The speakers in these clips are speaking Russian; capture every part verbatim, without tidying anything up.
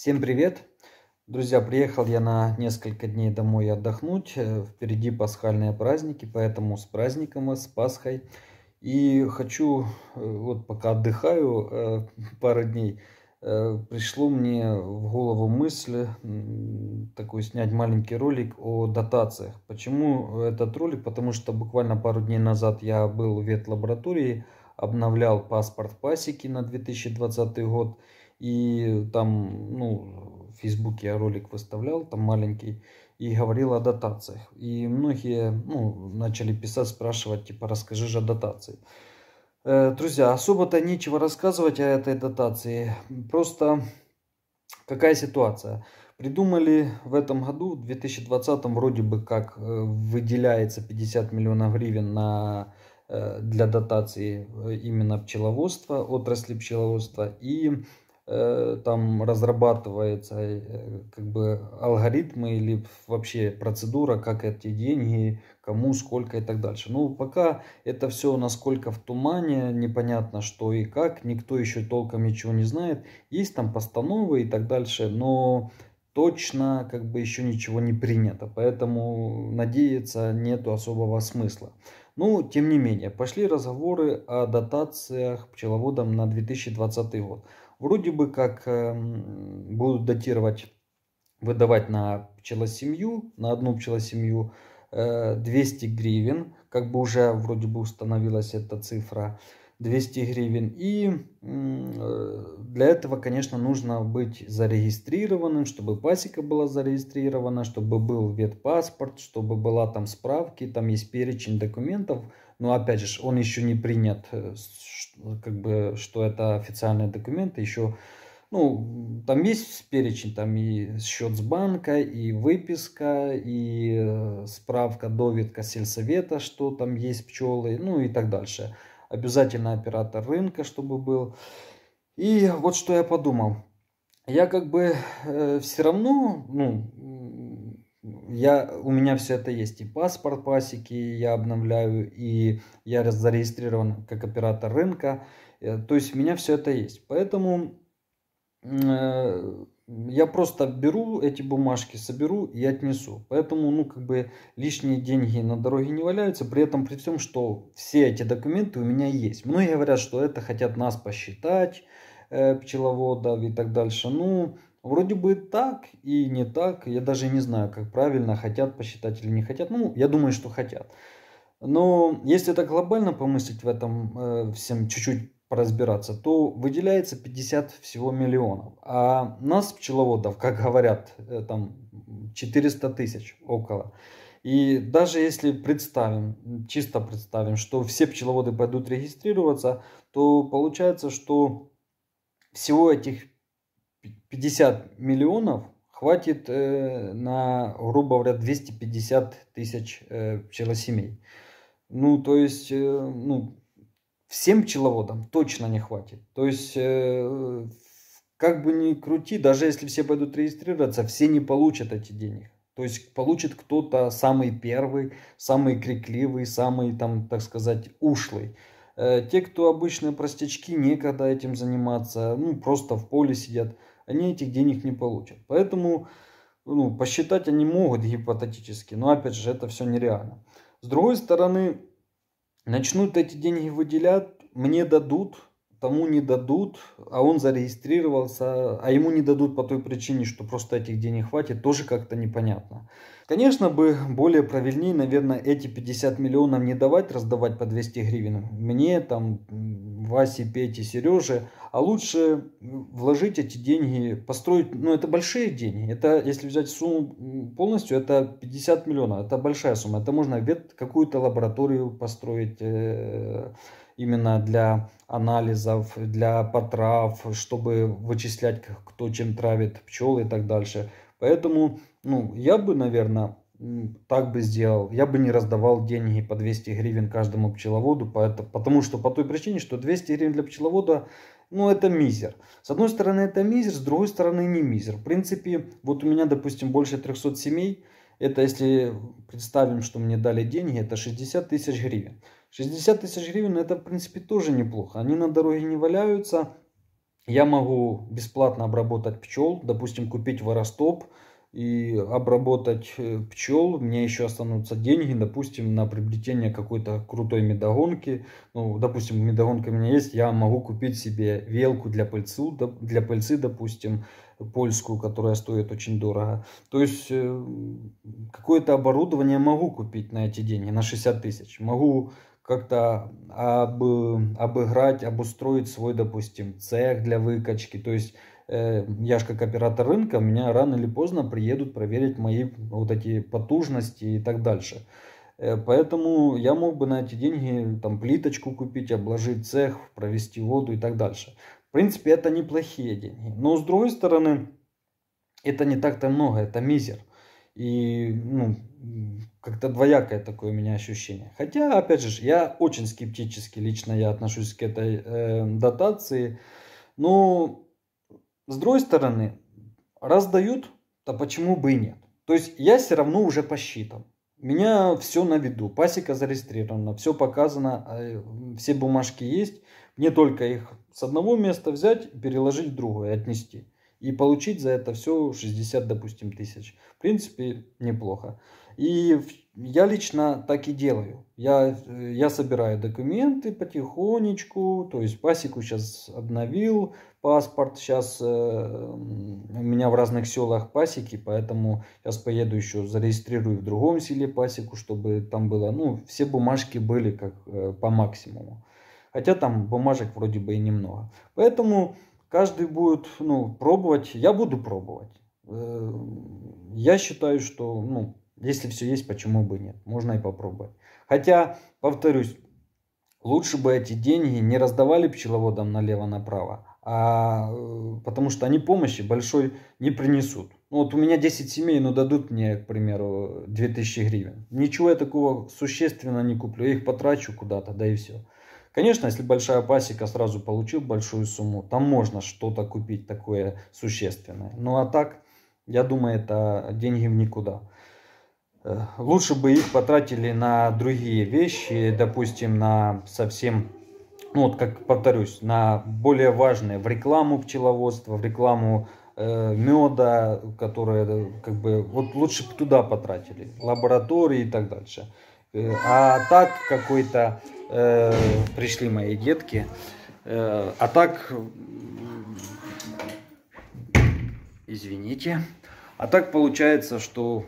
Всем привет! Друзья, приехал я на несколько дней домой отдохнуть. Впереди пасхальные праздники, поэтому с праздником и с Пасхой. И хочу, вот пока отдыхаю пару дней, пришло мне в голову мысль такой снять маленький ролик о дотациях. Почему этот ролик? Потому что буквально пару дней назад я был в ветлаборатории, обновлял паспорт пасеки на две тысячи двадцатый год. И там, ну, в Фейсбуке я ролик выставлял, там маленький, и говорил о дотациях. И многие, ну, начали писать, спрашивать, типа, расскажи же о дотации. Э, друзья, особо-то нечего рассказывать о этой дотации. Просто какая ситуация? Придумали в этом году, в две тысячи двадцатом, вроде бы как выделяется пятьдесят миллионов гривен на, для дотации именно пчеловодства, отрасли пчеловодства. И там разрабатывается как бы алгоритмы или вообще процедура, как эти деньги, кому, сколько и так дальше. Ну, пока это все насколько в тумане, непонятно что и как, никто еще толком ничего не знает. Есть там постановы и так дальше, но точно как бы еще ничего не принято, поэтому надеяться нету особого смысла. Ну, тем не менее, пошли разговоры о дотациях пчеловодам на две тысячи двадцатый год. Вроде бы как э, будут датировать, выдавать на пчелосемью, на одну пчелосемью э, двести гривен. Как бы уже вроде бы установилась эта цифра двести гривен. И э, для этого, конечно, нужно быть зарегистрированным, чтобы пасека была зарегистрирована, чтобы был ветпаспорт, чтобы была там справки, там есть перечень документов. Но опять же, он еще не принят, как бы, что это официальные документы. Еще, ну, там есть перечень, там и счет с банка, и выписка, и справка, довидка сельсовета, что там есть пчелы, ну и так дальше. Обязательно оператор рынка, чтобы был. И вот что я подумал. Я как бы э, все равно, ну... Я, у меня все это есть, и паспорт пасеки я обновляю, и я зарегистрирован как оператор рынка, то есть у меня все это есть. Поэтому э, я просто беру эти бумажки, соберу и отнесу. Поэтому, ну, как бы лишние деньги на дороге не валяются, при этом при всем, что все эти документы у меня есть. Многие говорят, что это хотят нас посчитать, э, пчеловодов и так дальше. Ну... Вроде бы так и не так. Я даже не знаю, как правильно, хотят посчитать или не хотят. Ну, я думаю, что хотят. Но если так глобально помыслить в этом э, всем, чуть-чуть поразбираться, то выделяется пятьдесят всего миллионов. А нас, пчеловодов, как говорят, э, там четыреста тысяч около. И даже если представим, чисто представим, что все пчеловоды пойдут регистрироваться, то получается, что всего этих пятьдесят миллионов хватит э, на, грубо говоря, двести пятьдесят тысяч э, пчелосемей. Ну, то есть, э, ну, всем пчеловодам точно не хватит. То есть, э, как бы ни крути, даже если все пойдут регистрироваться, все не получат эти денег. То есть, получит кто-то самый первый, самый крикливый, самый, там, так сказать, ушлый. Те, кто обычные простячки, некогда этим заниматься, ну, просто в поле сидят, они этих денег не получат. Поэтому, ну, посчитать они могут гипотетически, но опять же, это все нереально. С другой стороны, начнут эти деньги выделять, мне дадут, тому не дадут, а он зарегистрировался, а ему не дадут по той причине, что просто этих денег хватит, тоже как-то непонятно. Конечно, бы более правильнее, наверное, эти пятьдесят миллионов не давать, раздавать по двести гривен мне, там, Васе, Пете, Сереже, а лучше вложить эти деньги, построить, ну, это большие деньги, это, если взять сумму полностью, это пятьдесят миллионов, это большая сумма, это можно какую-то лабораторию построить, э именно для анализов, для потрав, чтобы вычислять, кто чем травит пчел и так дальше. Поэтому, ну, я бы, наверное, так бы сделал. Я бы не раздавал деньги по двести гривен каждому пчеловоду, потому что по той причине, что двести гривен для пчеловода, ну, это мизер. С одной стороны, это мизер, с другой стороны, не мизер. В принципе, вот у меня, допустим, больше трехсот семей. Это если представим, что мне дали деньги, это шестьдесят тысяч гривен. шестьдесят тысяч гривен это, в принципе, тоже неплохо. Они на дороге не валяются. Я могу бесплатно обработать пчел, допустим, купить воростоп и обработать пчел. У меня еще останутся деньги, допустим, на приобретение какой-то крутой медогонки. Ну, допустим, медогонка у меня есть, я могу купить себе велку для пыльцы, для пыльцы, допустим, польскую, которая стоит очень дорого. То есть какое-то оборудование могу купить на эти деньги, на шестьдесят тысяч. Могу как-то об, обыграть, обустроить свой, допустим, цех для выкачки. То есть э, я же как оператор рынка, меня рано или поздно приедут проверить мои вот эти потужности и так дальше. Э, поэтому я мог бы на эти деньги там плиточку купить, обложить цех, провести воду и так дальше. В принципе, это неплохие деньги. Но с другой стороны, это не так-то много, это мизер. И, ну, как-то двоякое такое у меня ощущение. Хотя, опять же, я очень скептически лично я отношусь к этой э, дотации. Но, с другой стороны, раз дают, то почему бы и нет? То есть, я все равно уже посчитал. У меня все на виду, пасека зарегистрирована, все показано, все бумажки есть. Мне только их с одного места взять, переложить в другое, отнести. И получить за это все шестьдесят, допустим, тысяч. В принципе, неплохо. И я лично так и делаю. Я, я собираю документы потихонечку. То есть пасеку сейчас обновил, паспорт. Сейчас э, у меня в разных селах пасеки, поэтому сейчас поеду еще зарегистрирую в другом селе пасеку, чтобы там было, ну, все бумажки были как э, по максимуму. Хотя там бумажек вроде бы и немного. Поэтому... Каждый будет, ну, пробовать. Я буду пробовать. Я считаю, что, ну, если все есть, почему бы нет? Можно и попробовать. Хотя, повторюсь, лучше бы эти деньги не раздавали пчеловодам налево-направо. А, потому что они помощи большой не принесут. Ну, вот у меня десять семей, но дадут мне, к примеру, две тысячи гривен. Ничего я такого существенно не куплю. Я их потрачу куда-то, да и все. Конечно, если большая пасека, сразу получил большую сумму, там можно что-то купить такое существенное. Ну а так, я думаю, это деньги в никуда. Лучше бы их потратили на другие вещи, допустим, на совсем, ну вот как повторюсь, на более важные, в рекламу пчеловодства, в рекламу э, меда, которые как бы, вот лучше бы туда потратили, лаборатории и так дальше. А так какой-то э, пришли мои детки, э, а так, извините, а так получается, что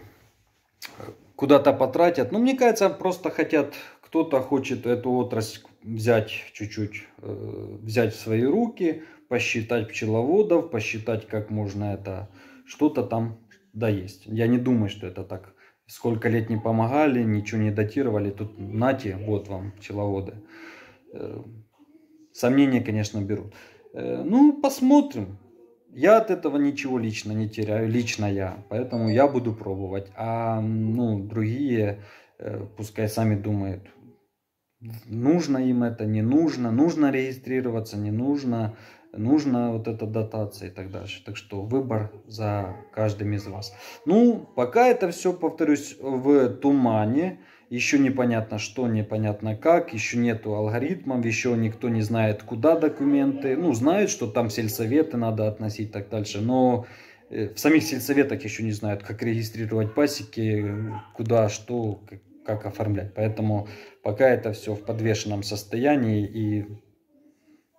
куда-то потратят. Ну, мне кажется, просто хотят, кто-то хочет эту отрасль взять чуть-чуть, э, взять в свои руки, посчитать пчеловодов, посчитать, как можно это что-то там доесть. Я не думаю, что это так. Сколько лет не помогали, ничего не датировали. Тут нате, вот вам пчеловоды. Сомнения, конечно, берут. Ну, посмотрим. Я от этого ничего лично не теряю. Лично я. Поэтому я буду пробовать. А ну, другие, пускай сами думают, нужно им это, не нужно. Нужно регистрироваться, не нужно. Нужна вот эта дотация и так дальше. Так что выбор за каждым из вас. Ну, пока это все, повторюсь, в тумане. Еще непонятно что, непонятно как. Еще нету алгоритмов, еще никто не знает, куда документы. Ну, знают, что там сельсоветы надо относить и так дальше. Но в самих сельсоветах еще не знают, как регистрировать пасеки, куда, что, как оформлять. Поэтому пока это все в подвешенном состоянии и...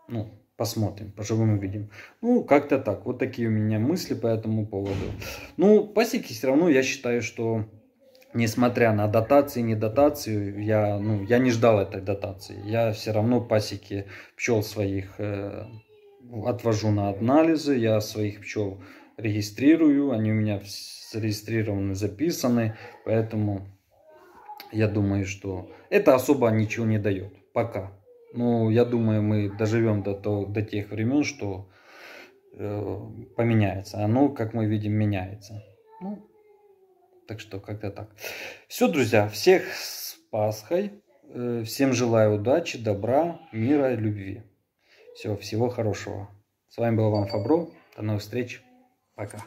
ну, посмотрим, поживем и видим. Ну, как-то так. Вот такие у меня мысли по этому поводу. Ну, пасеки все равно, я считаю, что несмотря на дотации, не дотацию, я, ну, я не ждал этой дотации. Я все равно пасеки пчел своих э, отвожу на анализы, я своих пчел регистрирую, они у меня зарегистрированы, записаны, поэтому я думаю, что это особо ничего не дает. Пока. Ну, я думаю, мы доживем до, то, до тех времен, что э, поменяется. Оно, как мы видим, меняется. Ну, так что, как-то так. Все, друзья, всех с Пасхой. Э, всем желаю удачи, добра, мира и любви. Все, всего хорошего. С вами был Иван Фабро. До новых встреч. Пока.